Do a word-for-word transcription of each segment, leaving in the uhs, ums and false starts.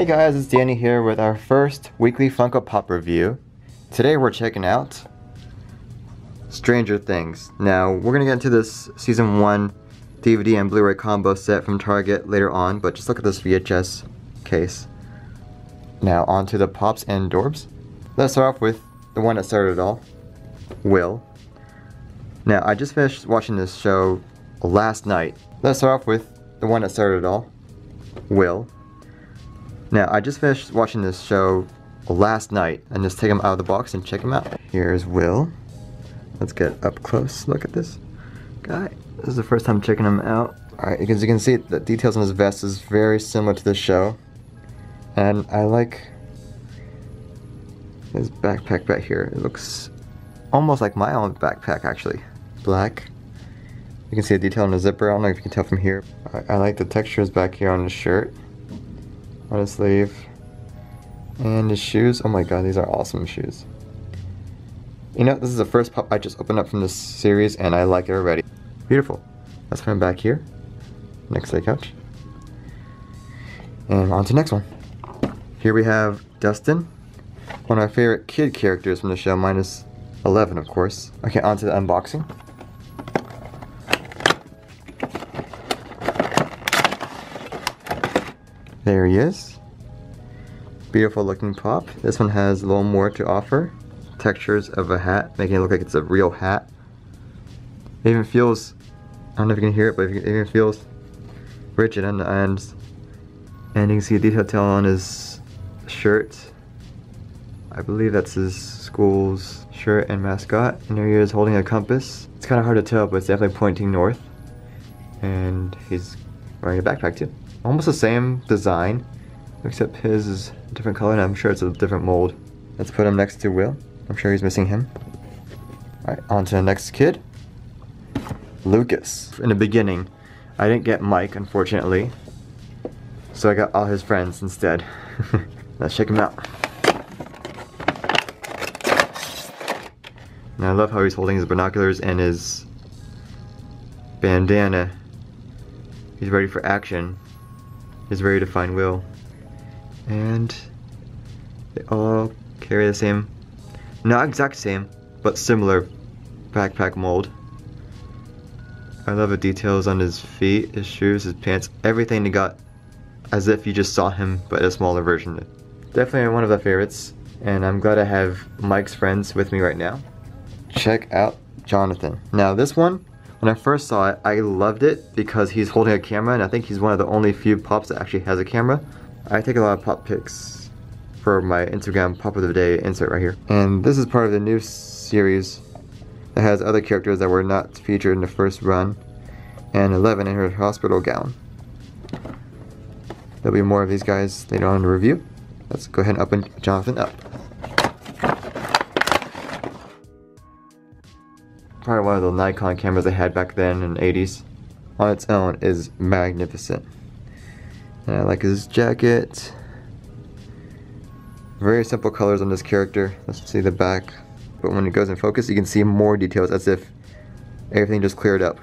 Hey guys, it's Danny here with our first weekly Funko Pop review. Today we're checking out Stranger Things. Now, we're gonna get into this season one D V D and Blu-ray combo set from Target later on, but just look at this V H S case. Now, onto the Pops and Dorbz. Let's start off with the one that started it all, Will. Now, I just finished watching this show last night. Let's start off with the one that started it all, Will. Now, I just finished watching this show last night, and just take them out of the box and check them out. Here's Will. Let's get up close, look at this guy. This is the first time checking him out. Alright, as you can see, the details on his vest is very similar to the show. And I like his backpack back here. It looks almost like my own backpack, actually. Black. You can see the detail on the zipper. I don't know if you can tell from here. Right, I like the textures back here on his shirt. On his sleeve and his shoes. Oh my god, these are awesome shoes. You know, this is the first pop I just opened up from this series and I like it already. Beautiful. Let's put him back here next to the couch and on to the next one. Here we have Dustin, one of my favorite kid characters from the show, minus Eleven of course. Okay, on to the unboxing. There he is. Beautiful looking pop. This one has a little more to offer. Textures of a hat, making it look like it's a real hat. It even feels, I don't know if you can hear it, but it even feels rigid on the ends. And you can see a detail tail on his shirt. I believe that's his school's shirt and mascot. And there he is holding a compass. It's kind of hard to tell, but it's definitely pointing north. And he's wearing a backpack too. Almost the same design, except his is a different color and I'm sure it's a different mold. Let's put him next to Will. I'm sure he's missing him. Alright, on to the next kid. Lucas. In the beginning, I didn't get Mike, unfortunately. So I got all his friends instead. Let's check him out. And I love how he's holding his binoculars and his bandana. He's ready for action. He's ready to find Will. And they all carry the same, not exact same, but similar backpack mold. I love the details on his feet, his shoes, his pants, everything he got, as if you just saw him, but a smaller version. Definitely one of the favorites, and I'm glad I have Mike's friends with me right now. Check out Jonathan. Now this one, when I first saw it, I loved it because he's holding a camera and I think he's one of the only few Pops that actually has a camera. I take a lot of Pop pics for my Instagram Pop of the Day insert right here. And this is part of the new series that has other characters that were not featured in the first run. And Eleven in her hospital gown. There'll be more of these guys later on in the review. Let's go ahead and open Jonathan up. Probably one of the Nikon cameras they had back then in the eighties. On its own is magnificent. And I like his jacket. Very simple colors on this character. Let's see the back. But when it goes in focus, you can see more details as if everything just cleared up.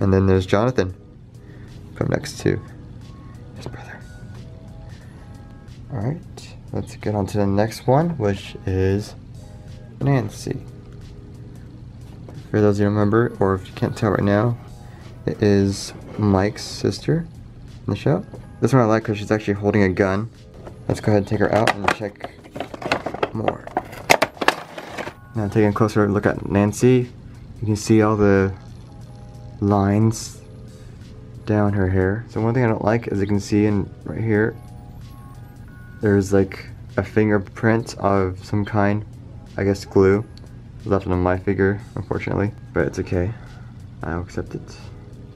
And then there's Jonathan. From next to his brother. Alright, let's get on to the next one, which is Nancy. For those of you who remember, or if you can't tell right now, it is Mike's sister in the show. This one I like because she's actually holding a gun. Let's go ahead and take her out and check more. Now taking a closer look at Nancy, you can see all the lines down her hair. So one thing I don't like is you can see in right here, there's like a fingerprint of some kind, I guess glue. Left on my figure, unfortunately, but it's okay. I'll accept it.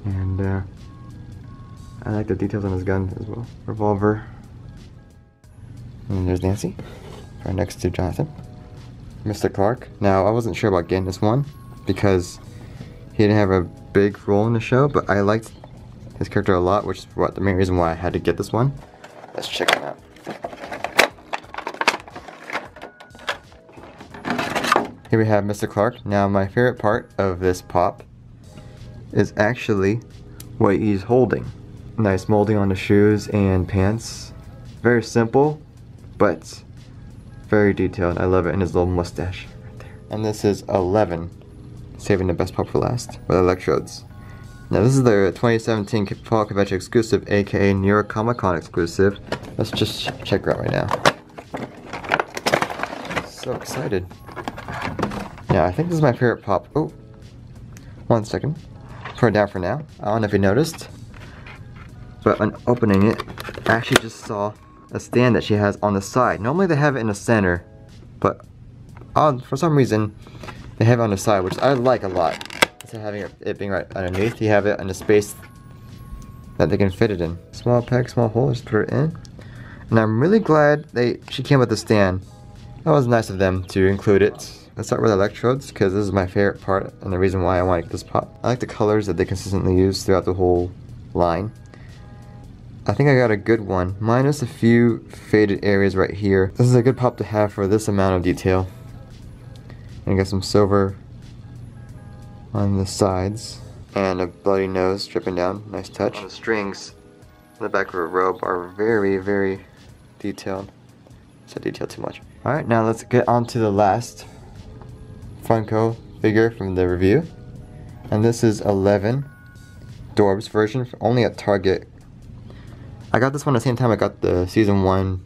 And uh, I like the details on his gun as well. Revolver. And there's Nancy, right next to Jonathan. Mister Clark. Now, I wasn't sure about getting this one because he didn't have a big role in the show, but I liked his character a lot, which is what the main reason why I had to get this one. Let's check him out. Here we have Mister Clark. Now my favorite part of this Pop is actually what he's holding. Nice molding on the shoes and pants. Very simple, but very detailed. I love it. And his little mustache right there. And this is Eleven, saving the best pop for last, with electrodes. Now this is the twenty seventeen Fall Convention exclusive, aka New York Comic Con exclusive. Let's just check her out right now. So excited. Yeah, I think this is my favorite pop. Oh, one second. Put it down for now. I don't know if you noticed, but when opening it, I actually just saw a stand that she has on the side. Normally they have it in the center, but on, for some reason they have it on the side, which I like a lot. Instead of having it being right underneath, you have it in a space that they can fit it in. Small pack, small hole, just put it in. And I'm really glad they she came with the stand. That was nice of them to include it. Let's start with electrodes, because this is my favorite part and the reason why I want to get this pop. I like the colors that they consistently use throughout the whole line. I think I got a good one, minus a few faded areas right here. This is a good pop to have for this amount of detail. And I got some silver on the sides. And a bloody nose dripping down, nice touch. All the strings in the back of her robe are very, very detailed. It's detailed too much. Alright, now let's get on to the last Funko figure from the review. And this is Eleven, Dorbz version, only at Target. I got this one at the same time I got the Season one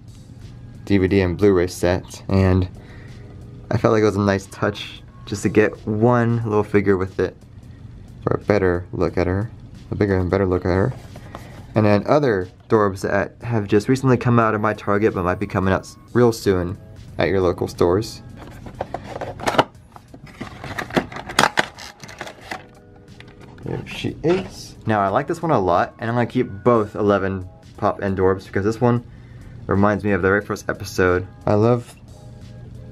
D V D and Blu-ray set, and I felt like it was a nice touch just to get one little figure with it for a better look at her, a bigger and better look at her. And then other Dorbz that have just recently come out of my Target but might be coming out real soon at your local stores. There she is. Now I like this one a lot, and I'm going to keep both Eleven Pop and Dorbz because this one reminds me of the very first episode. I love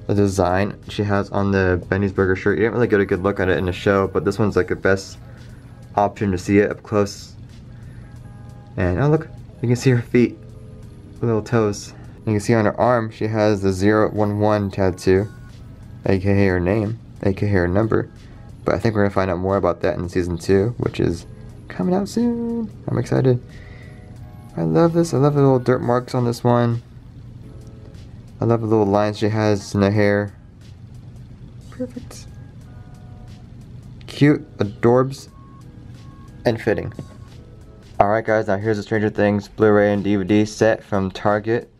the design she has on the Benny's Burger shirt. You didn't really get a good look at it in the show, but this one's like the best option to see it up close. And oh look, you can see her feet, her little toes. You can see on her arm she has the zero one one tattoo, aka her name, aka her number. But I think we're going to find out more about that in Season two, which is coming out soon. I'm excited. I love this. I love the little dirt marks on this one. I love the little lines she has in her hair. Perfect. Cute, adorbs, and fitting. Alright guys, now here's the Stranger Things Blu-ray and D V D set from Target.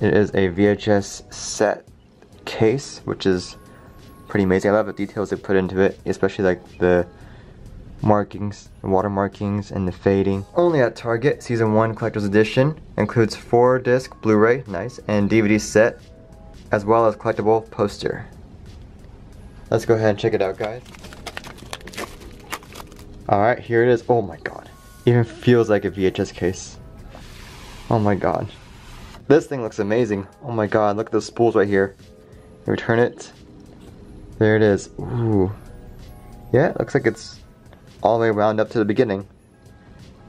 It is a V H S set case, which is pretty amazing. I love the details they put into it, especially like the markings, water markings, and the fading. Only at Target, Season one Collector's Edition. Includes four disc Blu-ray, nice, and D V D set, as well as collectible poster. Let's go ahead and check it out, guys. Alright, here it is. Oh my god. Even feels like a V H S case. Oh my god. This thing looks amazing. Oh my god, look at those spools right here. Return it. There it is. Ooh. Yeah, it looks like it's all the way around up to the beginning.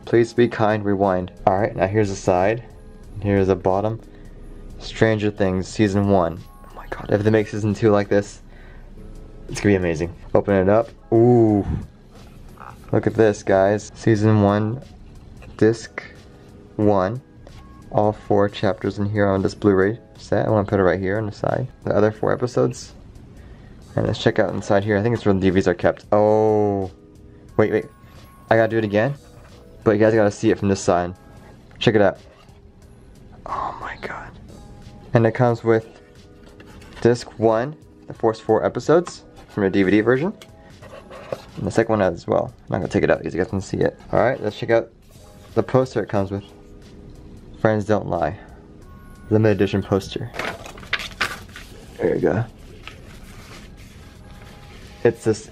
Please be kind, rewind. Alright, now here's the side. Here's the bottom. Stranger Things, Season one. Oh my god, if they make Season two like this, it's gonna be amazing. Open it up. Ooh. Look at this, guys. Season one, Disc one. All four chapters in here on this Blu-ray set. I wanna put it right here on the side. The other four episodes. And let's check out inside here. I think it's where the D V Ds are kept. Oh. Wait, wait, I gotta do it again, but you guys gotta see it from this side. Check it out. Oh my god. And it comes with Disc one, the first four episodes from your D V D version, and the second one as well. I'm not gonna take it out because you guys can see it. Alright, let's check out the poster it comes with. Friends Don't Lie. Limited edition poster. There you go. It's this,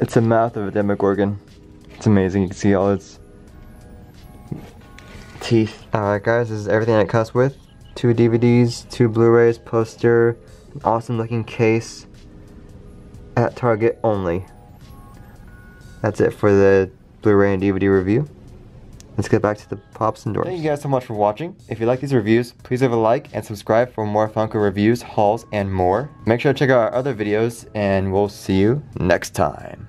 it's the mouth of a Demogorgon. It's amazing, you can see all its teeth. Alright guys, this is everything that it comes with. Two D V Ds, two Blu-rays, poster, an awesome looking case. At Target only. That's it for the Blu-ray and D V D review. Let's get back to the Pops and Dorbz. Thank you guys so much for watching. If you like these reviews, please leave a like and subscribe for more Funko reviews, hauls, and more. Make sure to check out our other videos, and we'll see you next time.